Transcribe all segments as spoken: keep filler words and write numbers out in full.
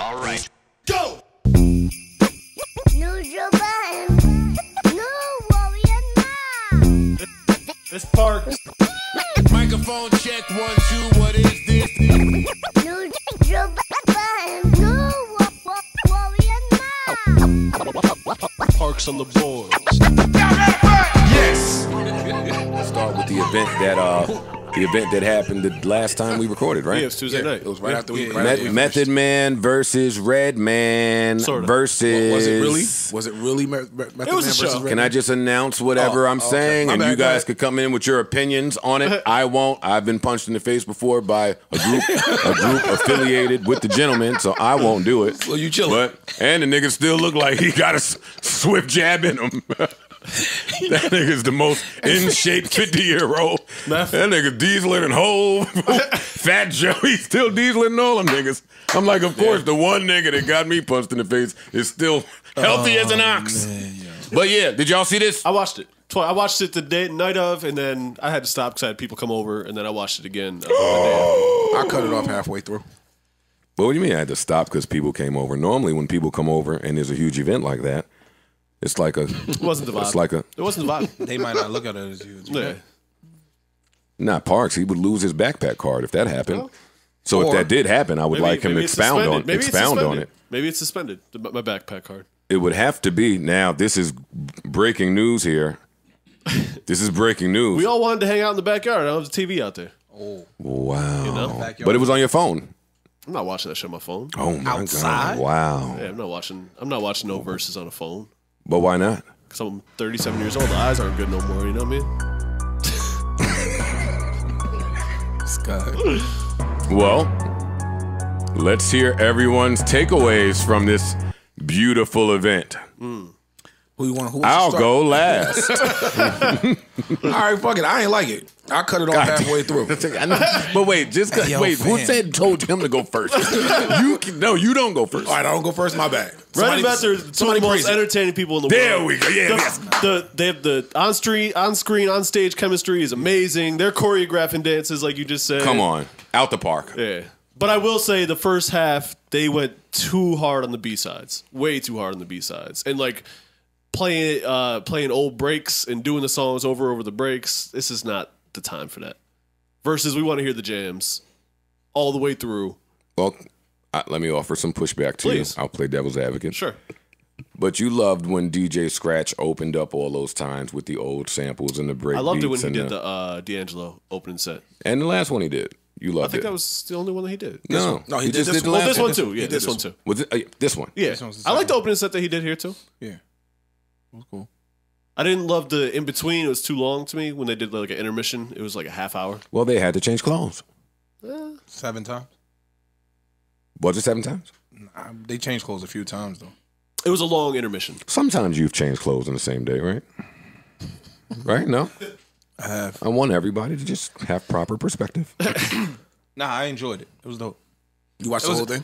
All right. Go! Let's park. Microphone check, one, two, what is this? Parks on the boards. Yes! Start with the event that, uh, the event that happened the last time we recorded, right? Yeah, it was Tuesday yeah. night. It was right yeah. after we yeah. right Met after Method Man versus Red Man sort of. versus... Was it really? Was it really Me Method it was Man a versus show. Red Can Man? I just announce whatever oh, I'm oh, saying okay. and bad, you guys could come in with your opinions on it? I won't. I've been punched in the face before by a group a group affiliated with the gentleman, so I won't do it. Well, you chillin'. But, and the nigga still look like he got a s swift jab in him. That nigga's the most in shape fifty year old. That nigga dieseling and whole Fat Joe. He's still dieseling and all them niggas. I'm like, of course, yeah. the one nigga that got me punched in the face is still healthy oh, as an ox. Man, yeah. But yeah, did y'all see this? I watched it. I watched it the day, night of, and then I had to stop because I had people come over, and then I watched it again. Oh. I cut it off halfway through. But what do you mean I had to stop because people came over? Normally, when people come over and there's a huge event like that, It's like a. It wasn't the vibe. It's like a. It wasn't the vibe. They might not look at it as huge. Yeah. Not Parks. He would lose his backpack card if that happened. Well, so if that did happen, I would maybe, like him expound on maybe expound on it. Maybe it's suspended. My backpack card. It would have to be. Now this is breaking news here. This is breaking news. We all wanted to hang out in the backyard. I don't have the T V out there. Oh wow! You know? But it was on your phone. I'm not watching that shit on my phone. Oh my Outside? God! Wow. Yeah, I'm not watching. I'm not watching no verses on a phone. But why not? Because I'm thirty-seven years old. The eyes aren't good no more. You know what I mean? Scott. Well, let's hear everyone's takeaways from this beautiful event. Mm. Who you want? Who I'll go last. All right, fuck it. I ain't like it. I cut it off God halfway through. But wait, just cause, yo, wait. Fan. Who said told him to go first? you can, no, you don't go first. All right, I don't go first. My bad. Right about there, two of the most entertaining people in the there world. There we go. Yeah, the, yes. the they have the on street, on screen, on stage chemistry is amazing. They're choreographing dances like you just said. Come on, out the park. Yeah, but I will say the first half they went too hard on the B sides, way too hard on the B sides, and like. Playing uh, playing old breaks and doing the songs over over the breaks. This is not the time for that. Versus we want to hear the jams all the way through. Well, I, let me offer some pushback to Please. you. I'll play devil's advocate. Sure. But you loved when D J Scratch opened up all those times with the old samples and the break. I loved it when he did the, the uh, D'Angelo opening set. And the last one he did. You loved it. I think it. that was the only one that he did. No. No, he, he did just this did one. Well, this one too. Yeah, this one too. Was it, uh, this one? Yeah. This I like the opening set that he did here too. Yeah. It was cool. I didn't love the in between. It was too long to me when they did like an intermission. It was like a half hour. Well, they had to change clothes. Eh. Seven times. Was it seven times? Nah, they changed clothes a few times though. It was a long intermission. Sometimes you've changed clothes on the same day, right? Right? No. I have. I want everybody to just have proper perspective. Nah, I enjoyed it. It was dope. You watched it the whole thing?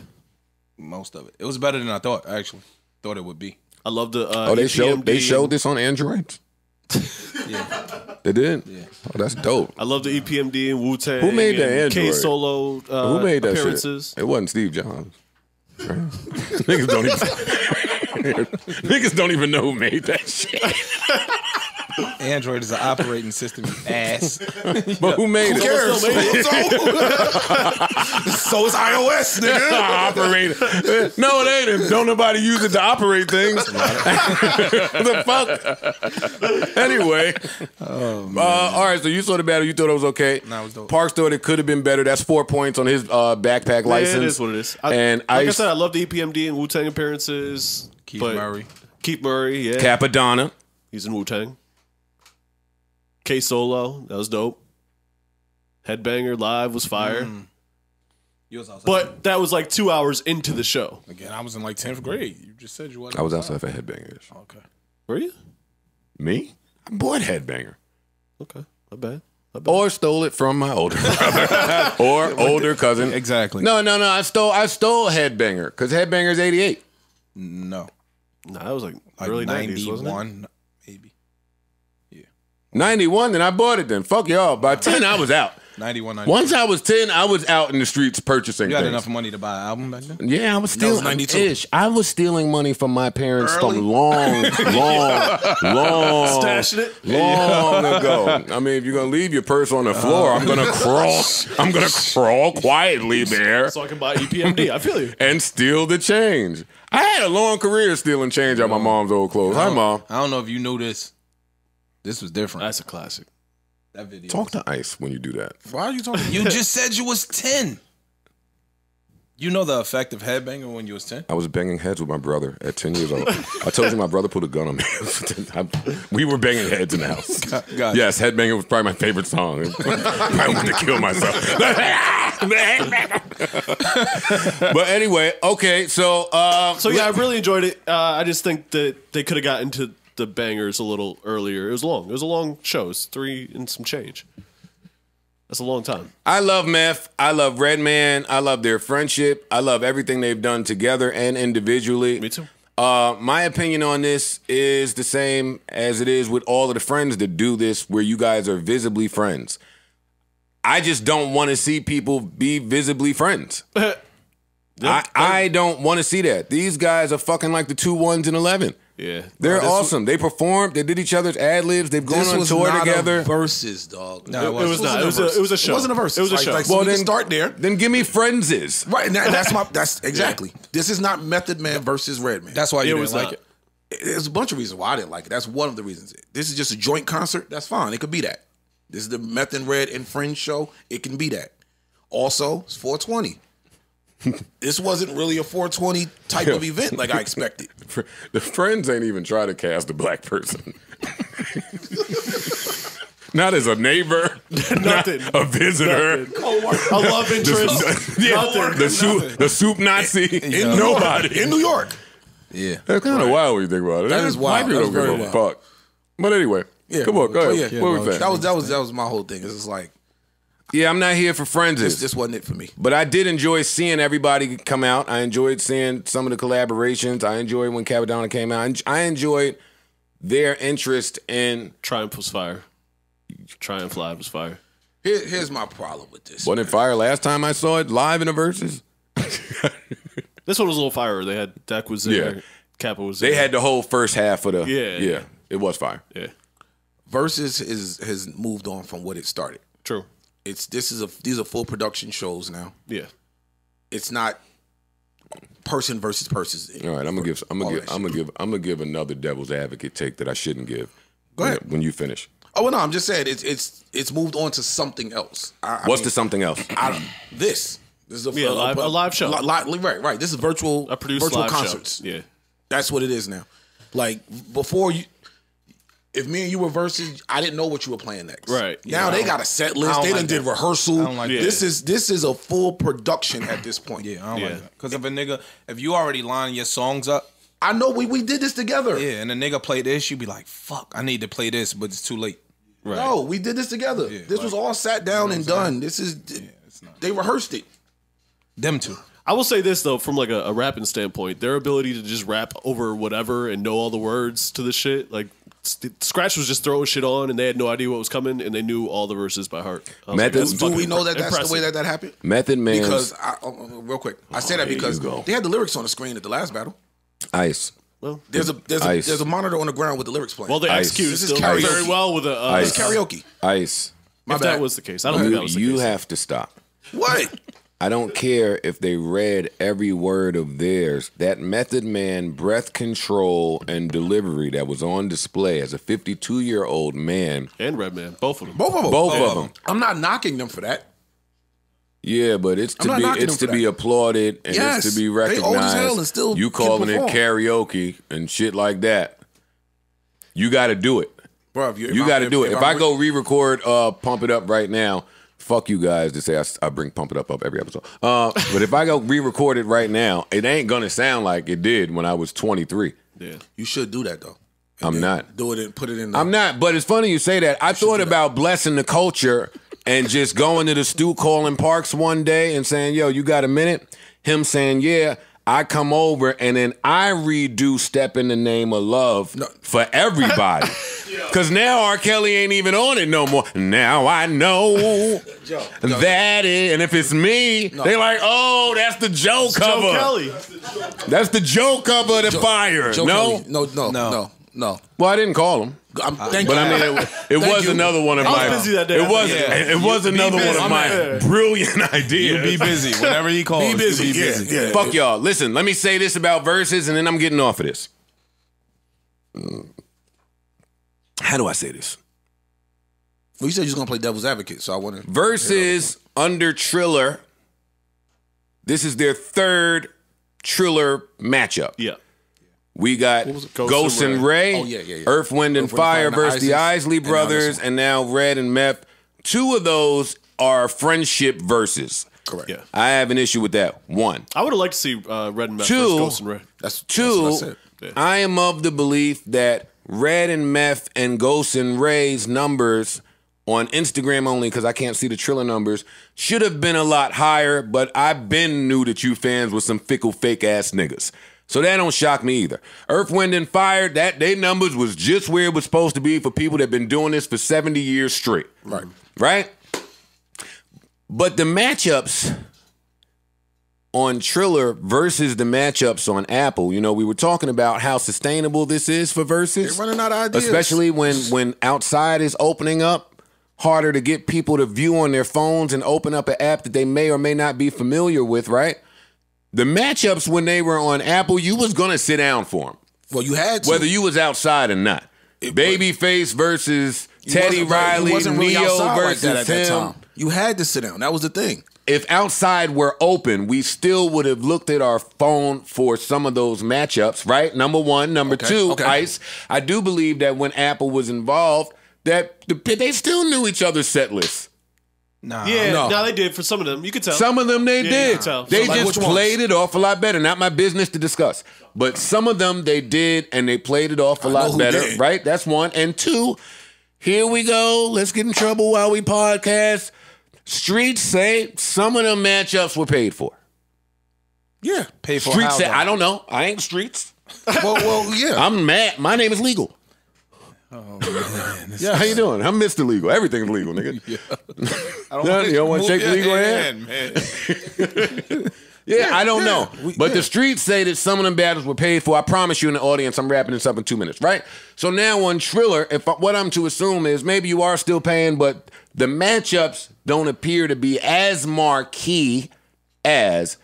Most of it. It was better than I thought. I actually thought it would be. I love the. Uh, oh, they E P M D showed they showed this on Android. Yeah, they did. Yeah. Oh, that's dope. I love the E P M D and Wu-Tang. Who made that Android? K Solo. Uh, Who made that appearances? Shit? It wasn't Steve Jobs. Right? Niggas don't even. Niggas don't even know who made that shit. Android is an operating system, you ass. But who made who it? Cares? Who made it? So, so it's iOS, nigga. Operator. No, it ain't. Don't nobody use it to operate things. The fuck? Anyway. Oh, man. Uh, all right, so you saw the battle. You thought it was okay. Nah, it was dope. Parks thought it could have been better. That's four points on his uh, backpack yeah, license. It is what it is. I, and like Ice, I said, I love the E P M D and Wu-Tang appearances. Keith Murray. Keith Murray, yeah. Capadonna. He's in Wu-Tang. K Solo, that was dope. Headbanger live was fire. Mm. You was outside, but that was like two hours into the show. Again, I was in like tenth grade. You just said you wasn't. I was outside for Headbangers. Oh, okay, were you? Me? I bought Headbanger. Okay, my bad. My bad. Or stole it from my older brother or older cousin. Exactly. No, no, no. I stole. I stole Headbanger because Headbanger's eighty-eight. No, no, that was like, like early nineties, wasn't it? ninety-one, then I bought it then. Fuck y'all. By ten, I was out. ninety-one, ninety-two. Once I was ten, I was out in the streets purchasing. You got things. Enough money to buy an album back then? Yeah, I was stealing. ninety-two. I was stealing money from my parents Early. from long, long, long, Stashing it. long yeah. ago. I mean, if you're gonna leave your purse on the floor, uh, I'm gonna crawl. I'm gonna crawl quietly there, so I can buy E P M D. I feel you. And steal the change. I had a long career stealing change out my mom's old clothes. Hi, Mom. I don't know if you knew this. This was different. That's a classic. That video. Talk to Ice when you do that. Why are you talking? You just said you was ten. You know the effect of headbanging when you was ten? I was banging heads with my brother at ten years old. I told you my brother put a gun on me. I, we were banging heads in the house. God, God. Yes, Headbanger was probably my favorite song. I wanted to kill myself. But anyway, okay, so... Uh, so yeah, I really enjoyed it. Uh, I just think that they could have gotten to the bangers a little earlier. It was long. It was a long show. It's three and some change. That's a long time. I love Meth. I love Red Man. I love their friendship. I love everything they've done together and individually. Me too. Uh, my opinion on this is the same as it is with all of the friends that do this, where you guys are visibly friends. I just don't want to see people be visibly friends. I, I don't want to see that. These guys are fucking like the two ones and eleven. Yeah. They're no, awesome. Was, they performed. They did each other's ad-libs. They've gone on tour together. This was not a versus, dog. No, it, it, wasn't. it was not. It was, it, was a, it was a show. It wasn't a verse. It was a like, show. Like, so well, we then, can start there. Then give me Frenzes. Right. That, that's my. That's exactly. Yeah. This is not Method Man versus Red Man. That's why you it didn't was like not. it. There's a bunch of reasons why I didn't like it. That's one of the reasons. This is just a joint concert. That's fine. It could be that. This is the Method Red and Friends show. It can be that. Also, it's four twenty. This wasn't really a four twenty type of event like I expected. The Friends ain't even try to cast a black person. Not as a neighbor. Nothing. Not a visitor. Nothing. A love interest. The, yeah, nothing. The, soup, the soup Nazi. In, in nobody. York. In New York. Yeah. That's kind of right. wild when you think about it. That, that is wild. People don't give a fuck. But anyway. Yeah. Come on. Go oh, ahead. Yeah. What yeah, was that? That was, that, was, that was my whole thing. It's just like. Yeah, I'm not here for Friends. This, this wasn't it for me. But I did enjoy seeing everybody come out. I enjoyed seeing some of the collaborations. I enjoyed when Capadonna came out. I enjoyed their interest in... Triumph was fire. Triumph Live was fire. Here, here's my problem with this. Wasn't man. it fire last time I saw it live in a Verzuz? This one was a little fire. They had... Dak was there. Yeah. Kappa was there. They had the whole first half of the... Yeah. Yeah. It was fire. Yeah. Verzuz is, has moved on from what it started. True. It's this is a these are full production shows now. Yeah, it's not person versus person. All right, I'm gonna give I'm gonna give I'm gonna give I'm gonna give another devil's advocate take that I shouldn't give. Go ahead when, when you finish. Oh well, no, I'm just saying it's it's it's moved on to something else. I, What's I mean, the something else? I don't, this this is a, yeah, a, live, a, a live show. Li, li, right, right. This is virtual. I produce virtual live concerts. Show. Yeah, that's what it is now. Like before you. If me and you were versus, I didn't know what you were playing next. Right. Now yeah, they got a set list. They done like did that. rehearsal. I don't like yeah. this is this is a full production at this point. Yeah, I don't yeah. like that. Because if a nigga, if you already line your songs up. I know we, we did this together. Yeah, and a nigga play this, you be like, fuck, I need to play this, but it's too late. Right. No, we did this together. Yeah, this like, was all sat down and done. Not, this is, yeah, it's not, they rehearsed it. Them two. I will say this, though, from like a, a rapping standpoint, their ability to just rap over whatever and know all the words to the shit, like, Scratch was just throwing shit on, and they had no idea what was coming, and they knew all the verses by heart. Method, like, do we know that that's impressive. the way that that happened? Method Man, because I, oh, real quick, I oh, say that because they had the lyrics on the screen at the last battle. Ice. Well, there's a there's a, there's a monitor on the ground with the lyrics playing. Well, they executed very well with a uh, Ice. karaoke. Ice. My if bad. that was the case, I don't you, think that was the you case. You have to stop. What? I don't care if they read every word of theirs. That Method Man breath control and delivery that was on display as a fifty-two-year-old man. And Red Man. Both of them. Both of them. Both of them. I'm not knocking them for that. Yeah, but it's to be it's to be applauded and it's to be recognized. They old as hell and still you calling it karaoke and shit like that. You got to do it. Bro, you got to do it. If I go re-record uh, Pump It Up right now, fuck you guys to say I, I bring Pump It Up up every episode. Uh, but if I go re-record it right now, it ain't going to sound like it did when I was twenty-three. Yeah. You should do that, though. And I'm not. Do it and put it in the I'm not, but it's funny you say that. I thought about that. Blessing the culture and just going to the Stu Colin Parks one day and saying, yo, you got a minute? Him saying, yeah, I come over and then I redo Step in the Name of Love no. for everybody. Because now R. Kelly ain't even on it no more. Now I know Joe, that Joe. Is, and if it's me, no. they like, oh, that's the Joe it's cover. Joe Kelly. That's the Joe cover of the Joe, fire. Joe no? no, no, no, no, no. Well, I didn't call him. I'm, thank but you. I mean, it, it was you. another one of I my. Was busy that day. It was. Yeah. It was you another one of I'm my there. brilliant ideas. You be busy whenever he calls. Be busy. Be busy. Yeah. Yeah. Fuck y'all. Listen, let me say this about Verzuz, and then I'm getting off of this. How do I say this? Well, you said you was gonna play devil's advocate, so I wanted Verzuz under Triller. This is their third Triller matchup. Yeah. We got Ghost and Ray, Ray. Oh, yeah, yeah, yeah. Earth, Wind, and Earth, Fire, Wind, Fire versus the Isley Brothers, and now, and now Red and Meth. Two of those are friendship versus. Correct. Yeah. I have an issue with that. One, I would have liked to see uh, Red and Meth two, versus Ghost and Ray. That's, two, that's what I said. Yeah. I am of the belief that Red and Meth and Ghost and Ray's numbers on Instagram only, because I can't see the Triller numbers, should have been a lot higher, but I been knew that you fans were some fickle, fake-ass niggas. So that don't shock me either. Earth, Wind, and Fire, that they numbers was just where it was supposed to be for people that have been doing this for seventy years straight. Right. Right? But the matchups on Triller versus the matchups on Apple, you know, we were talking about how sustainable this is for Verzuz. They're running out of ideas. Especially when, when outside is opening up. Harder to get people to view on their phones and open up an app that they may or may not be familiar with, right? The matchups when they were on Apple, you was going to sit down for them. Well, you had to. Whether you was outside or not. Babyface versus Teddy Riley, Neo versus him. You had to sit down. That was the thing. If outside were open, we still would have looked at our phone for some of those matchups, right? Number one. Number okay, two, okay. Ice. I do believe that when Apple was involved, that the, they still knew each other's set lists. Nah, yeah, no, nah, they did for some of them. You could tell. Some of them they yeah, did. Nah. They so, like, just played ones? it off a lot better. Not my business to discuss. But some of them they did, and they played it off a I lot better. Did. Right? That's one. And two, here we go. Let's get in trouble while we podcast. Streets say some of them matchups were paid for. Yeah. Paid for Streets say, I don't know. I ain't Streets. well, well, yeah. I'm mad. My name is Legal. Oh, man. This yeah, how you doing? I'm Mister Legal. Everything's legal, nigga. Yeah. I don't no, you don't want to shake the legal hand? Man. yeah, yeah, I don't yeah. know. We, but yeah. the streets say that some of them battles were paid for. I promise you in the audience, I'm wrapping this up in two minutes, right? So now on Triller, if I, what I'm to assume is maybe you are still paying, but the matchups don't appear to be as marquee as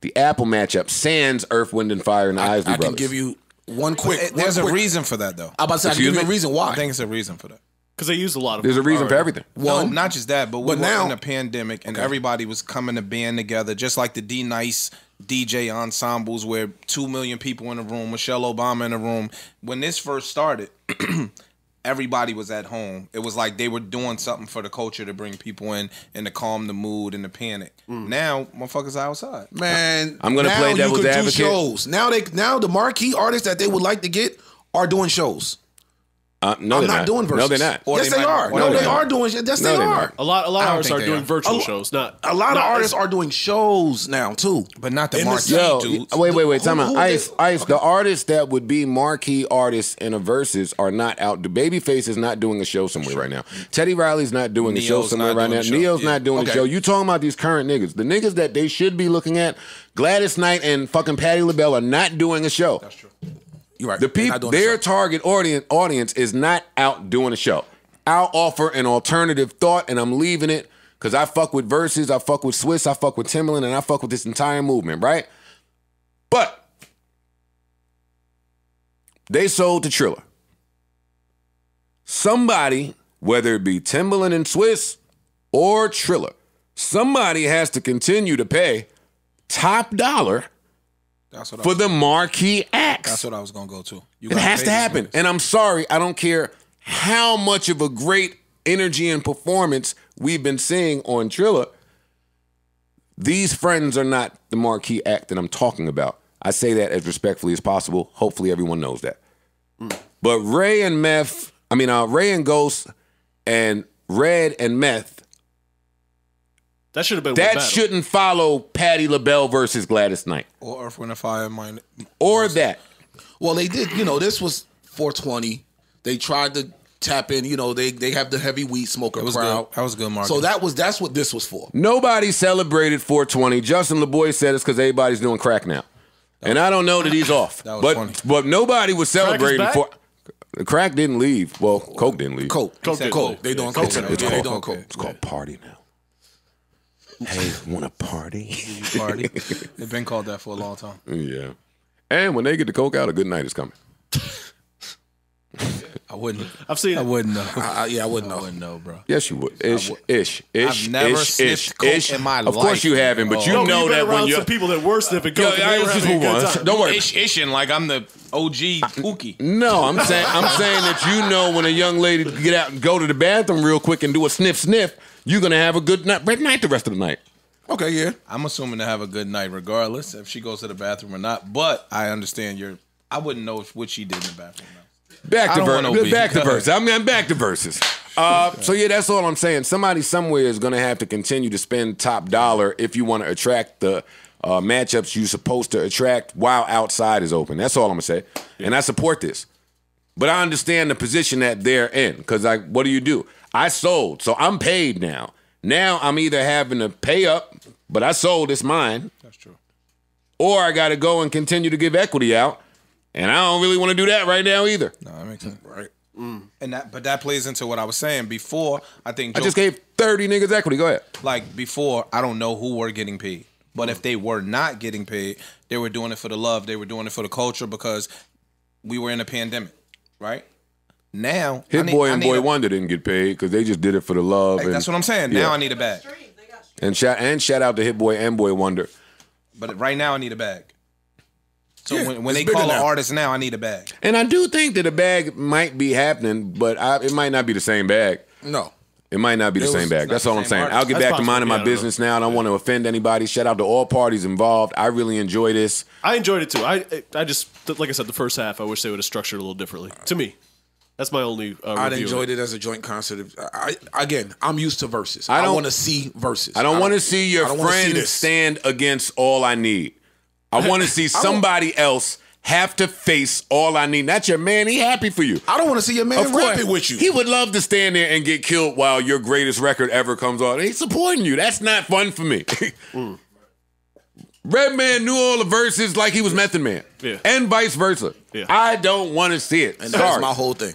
the Apple matchup, sans Earth, Wind, and Fire, and the I, Isley I Brothers. I can give you... One quick. It, one there's quick. a reason for that, though. I'm about to say, I can give you a reason why. I think it's a reason for that. Because they used a lot of There's a reason already. for everything. Well, no, not just that, but we but were now, in a pandemic, and okay. everybody was coming to band together, just like the D Nice D J ensembles where two million people in the room, Michelle Obama in the room. When this first started, everybody was at home. It was like they were doing something for the culture to bring people in and to calm the mood and the panic. Mm. Now, motherfuckers are outside. Man, I'm gonna play devil's advocate. Shows. Now they now the marquee artists that they would like to get are doing shows. Uh, no, I'm they're not, not doing versus. No, they're not. Or yes, they, they are. No, they, they are doing. Yes, no, they are. A lot, a lot of artists are doing are. virtual a, shows. Not a lot not, of artists are doing shows now too, but not the in marquee. The, dudes. Yo, wait, wait, wait. Time out. Ice, they, Ice. Okay. The artists that would be marquee artists in a versus are not out. The Babyface is not doing a show somewhere right now. Teddy Riley's not doing Neo's a show somewhere right now. Neo's yeah. not doing okay. a show. You talking about these current niggas? The niggas that they should be looking at, Gladys Knight and fucking Patti LaBelle are not doing a show. That's true. Right. The people, their the target audience, audience is not out doing a show. I'll offer an alternative thought, and I'm leaving it because I fuck with Verzuz, I fuck with Swiss, I fuck with Timbaland, and I fuck with this entire movement, right? But they sold to Triller. Somebody, whether it be Timbaland and Swiss or Triller, somebody has to continue to pay top dollar. That's what for the marquee acts. That's what I was going to go to. You it has to happen. Movies. And I'm sorry, I don't care how much of a great energy and performance we've been seeing on Triller. These friends are not the marquee act that I'm talking about. I say that as respectfully as possible. Hopefully everyone knows that. Mm. But Ray and Meth, I mean, uh, Ray and Ghost and Red and Meth, That should have been That shouldn't follow Patti LaBelle versus Gladys Knight. Or Earth, Wind, and Fire. Mine, or that. Well, they did. You know, this was four twenty. They tried to tap in. You know, they they have the heavy weed smoker that was crowd. Good. That was good marketing. So that was that's what this was for. Nobody celebrated four twenty. Justin LaBoy said it's because everybody's doing crack now, that and was, I don't know that he's off. That was but funny. But nobody was celebrating for. Crack didn't leave. Well, coke didn't leave. Coke, coke, coke. coke. They doing coke. It's, it's, yeah, called, they doing coke. It's called party now. Hey, want to party? Party. They've been called that for a long time. Yeah. And when they get the coke out, a good night is coming. I wouldn't. I've seen. I it. wouldn't know. I, I, yeah, I wouldn't know. I wouldn't know, bro. Yes, you would. Ish, would. ish, ish. I've never ish, sniffed coke ish. in my life. Of course you haven't, but you no, know that when you're some people that were sniffing coke. Yo, yo, just move on. Don't worry. Ish, ishing like I'm the O G Pookie. No, I'm saying I'm saying that you know when a young lady get out and go to the bathroom real quick and do a sniff, sniff. You're gonna have a good night, great night the rest of the night. Okay, yeah. I'm assuming to have a good night regardless if she goes to the bathroom or not. But I understand your. I wouldn't know what she did in the bathroom. Now. Back to verse. Back to verse. I mean, back to verses. Uh, so yeah, that's all I'm saying. Somebody somewhere is going to have to continue to spend top dollar if you want to attract the uh, matchups you're supposed to attract while outside is open. That's all I'm gonna say. Yeah. And I support this, but I understand the position that they're in because, like, what do you do? I sold, so I'm paid now. Now I'm either having to pay up, but I sold. It's mine. That's true. Or I got to go and continue to give equity out. And I don't really want to do that right now either. No, that makes sense. Right. Mm. And that, but that plays into what I was saying before. I think Joe, I just gave thirty niggas equity. Go ahead. Like before, I don't know who were getting paid, but mm. if they were not getting paid, they were doing it for the love. They were doing it for the culture because we were in a pandemic, right? Now, Hit Boy and Boy Wonder didn't get paid because they just did it for the love. Like, and, that's what I'm saying. Yeah. Now I need a bag. They got and shout and shout out to Hit Boy and Boy Wonder. But right now I need a bag. So yeah, when, when they call an artist now, I need a bag. And I do think that a bag might be happening, but I, it might not be the same bag. No. It might not be the it same bag. That's all I'm saying. Artist. I'll get That's back to minding my business know. now. I don't yeah. want to offend anybody. Shout out to all parties involved. I really enjoy this. I enjoyed it too. I I just, like I said, the first half, I wish they would have structured it a little differently. Right. To me. That's my only uh, I enjoyed it. it as a joint concert. I, again, I'm used to verses. I, I want to see verses. I don't, don't want to see your friend see stand against all I need. I want to see somebody else have to face all I need. Not your man. He happy for you. I don't want to see your man rapping with you. He would love to stand there and get killed while your greatest record ever comes out. He's supporting you. That's not fun for me. mm. Red Man knew all the verses like he was Method Man. Yeah. And vice versa. Yeah. I don't want to see it. And that's my whole thing.